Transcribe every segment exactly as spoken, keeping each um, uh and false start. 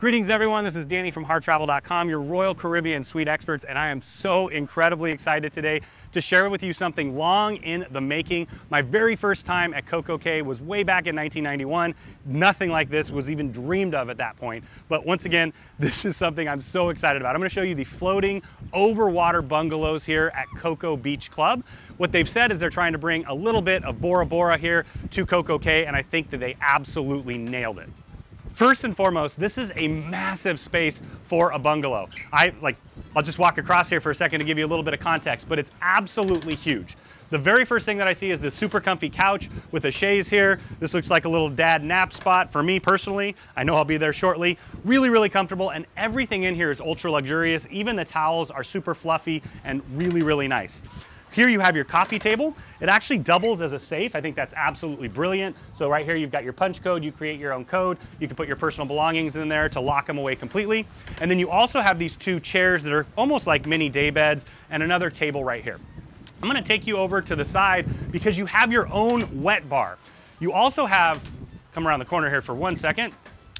Greetings everyone, this is Danny from harr travel dot com, your Royal Caribbean suite experts, and I am so incredibly excited today to share with you something long in the making. My very first time at Coco Cay was way back in nineteen ninety-one. Nothing like this was even dreamed of at that point. But once again, this is something I'm so excited about. I'm gonna show you the floating overwater bungalows here at Coco Beach Club. What they've said is they're trying to bring a little bit of Bora Bora here to Coco Cay, and I think that they absolutely nailed it. First and foremost, this is a massive space for a bungalow. I, like, I'll just walk across here for a second to give you a little bit of context, but it's absolutely huge. The very first thing that I see is this super comfy couch with a chaise here. This looks like a little dad nap spot for me personally. I know I'll be there shortly. Really, really comfortable, and everything in here is ultra luxurious. Even the towels are super fluffy and really, really nice. Here you have your coffee table. It actually doubles as a safe. I think that's absolutely brilliant. So right here you've got your punch code, you create your own code, you can put your personal belongings in there to lock them away completely. And then you also have these two chairs that are almost like mini day beds and another table right here. I'm gonna take you over to the side because you have your own wet bar. You also have, come around the corner here for one second,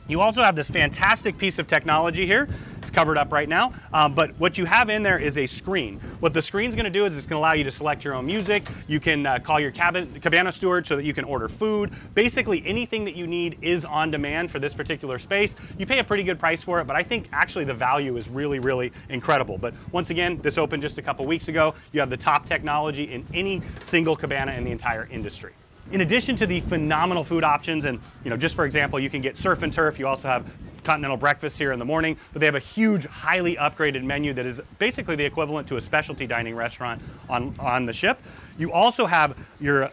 you also have this fantastic piece of technology here. It's covered up right now, um, but what you have in there is a screen. What the screen's gonna do is it's gonna allow you to select your own music. You can uh, call your cabin, cabana steward so that you can order food. Basically anything that you need is on demand for this particular space. You pay a pretty good price for it, but I think actually the value is really, really incredible. But once again, this opened just a couple weeks ago. You have the top technology in any single cabana in the entire industry. In addition to the phenomenal food options, and you know, just for example, you can get surf and turf. You also have continental breakfast here in the morning, but they have a huge, highly upgraded menu that is basically the equivalent to a specialty dining restaurant on, on the ship. You also have your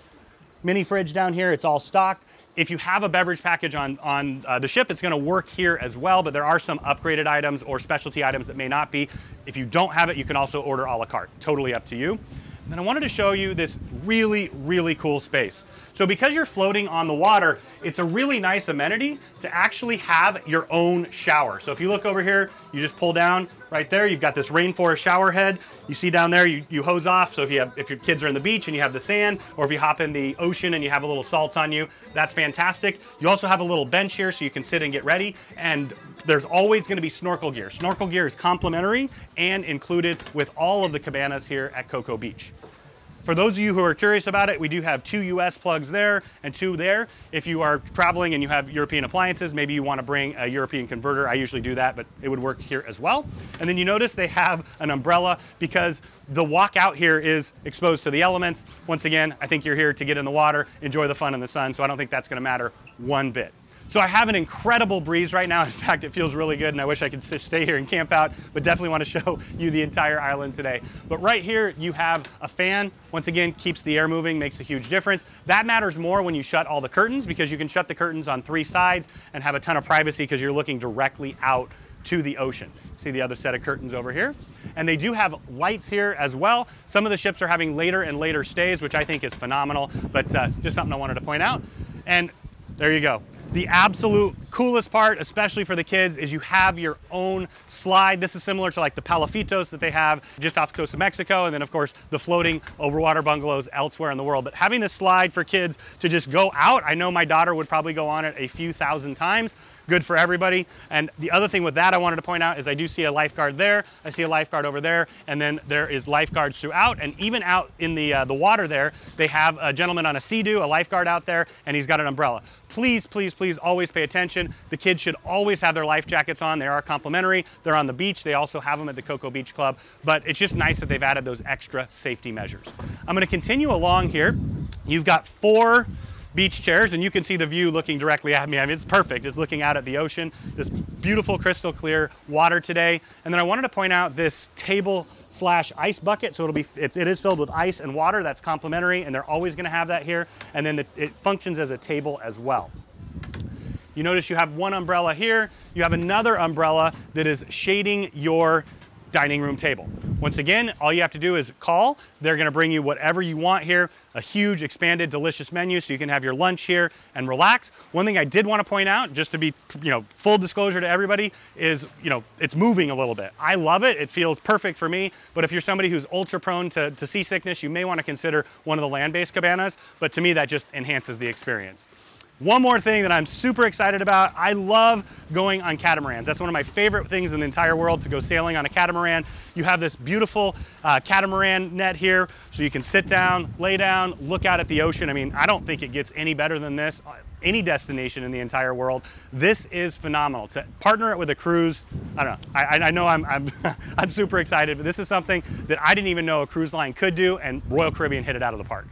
mini fridge down here. It's all stocked. If you have a beverage package on, on uh, the ship, it's gonna work here as well, but there are some upgraded items or specialty items that may not be. If you don't have it, you can also order a la carte. Totally up to you. Then I wanted to show you this really, really cool space. So because you're floating on the water, it's a really nice amenity to actually have your own shower. So if you look over here, you just pull down right there. You've got this rainforest shower head. You see down there, you, you hose off. So if you have, if your kids are in the beach and you have the sand, or if you hop in the ocean and you have a little salt on you, that's fantastic. You also have a little bench here so you can sit and get ready. And there's always gonna be snorkel gear. Snorkel gear is complimentary and included with all of the cabanas here at Coco Beach. For those of you who are curious about it, we do have two U S plugs there and two there. If you are traveling and you have European appliances, maybe you want to bring a European converter. I usually do that, but it would work here as well. And then you notice they have an umbrella because the walk out here is exposed to the elements. Once again, I think you're here to get in the water, enjoy the fun in the sun, so I don't think that's going to matter one bit. So I have an incredible breeze right now. In fact, it feels really good and I wish I could just stay here and camp out, but definitely want to show you the entire island today. But right here, you have a fan. Once again, keeps the air moving, makes a huge difference. That matters more when you shut all the curtains because you can shut the curtains on three sides and have a ton of privacy because you're looking directly out to the ocean. See the other set of curtains over here? And they do have lights here as well. Some of the ships are having later and later stays, which I think is phenomenal, but uh, just something I wanted to point out. And there you go. The absolute coolest part, especially for the kids, is you have your own slide. This is similar to like the Palafitos that they have just off the coast of Mexico, and then of course the floating overwater bungalows elsewhere in the world. But having this slide for kids to just go out, I know my daughter would probably go on it a few thousand times. Good for everybody. And the other thing with that I wanted to point out is I do see a lifeguard there, I see a lifeguard over there, and then there is lifeguards throughout, and even out in the, uh, the water there, they have a gentleman on a sea-doo, a lifeguard out there, and he's got an umbrella. Please, please, please always pay attention. The kids should always have their life jackets on. They are complimentary. They're on the beach. They also have them at the Coco Beach Club, but it's just nice that they've added those extra safety measures. I'm gonna continue along here. You've got four beach chairs, and you can see the view looking directly at me. I mean, it's perfect. It's looking out at the ocean, this beautiful crystal clear water today. And then I wanted to point out this table slash ice bucket. So it'll be, it's, it is filled with ice and water. That's complimentary, and they're always gonna have that here. And then the, it functions as a table as well. You notice you have one umbrella here. You have another umbrella that is shading your dining room table. Once again, all you have to do is call. They're gonna bring you whatever you want here, a huge, expanded, delicious menu, so you can have your lunch here and relax. One thing I did wanna point out, just to be, you know, full disclosure to everybody, is, you know, it's moving a little bit. I love it, it feels perfect for me, but if you're somebody who's ultra prone to, to seasickness, you may wanna consider one of the land-based cabanas, but to me, that just enhances the experience. One more thing that I'm super excited about, I love going on catamarans. That's one of my favorite things in the entire world, to go sailing on a catamaran. You have this beautiful uh, catamaran net here, so you can sit down, lay down, look out at the ocean. I mean, I don't think it gets any better than this, any destination in the entire world. This is phenomenal. To partner it with a cruise, I don't know, I, I know I'm, I'm, I'm super excited, but this is something that I didn't even know a cruise line could do, and Royal Caribbean hit it out of the park.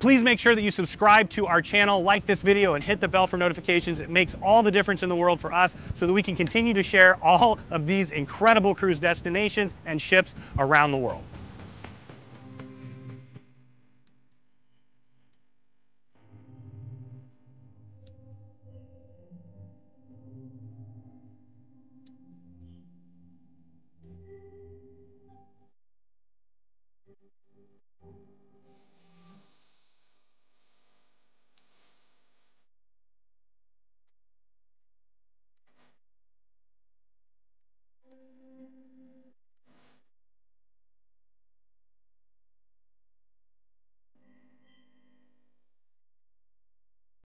Please make sure that you subscribe to our channel, like this video, and hit the bell for notifications. It makes all the difference in the world for us so that we can continue to share all of these incredible cruise destinations and ships around the world.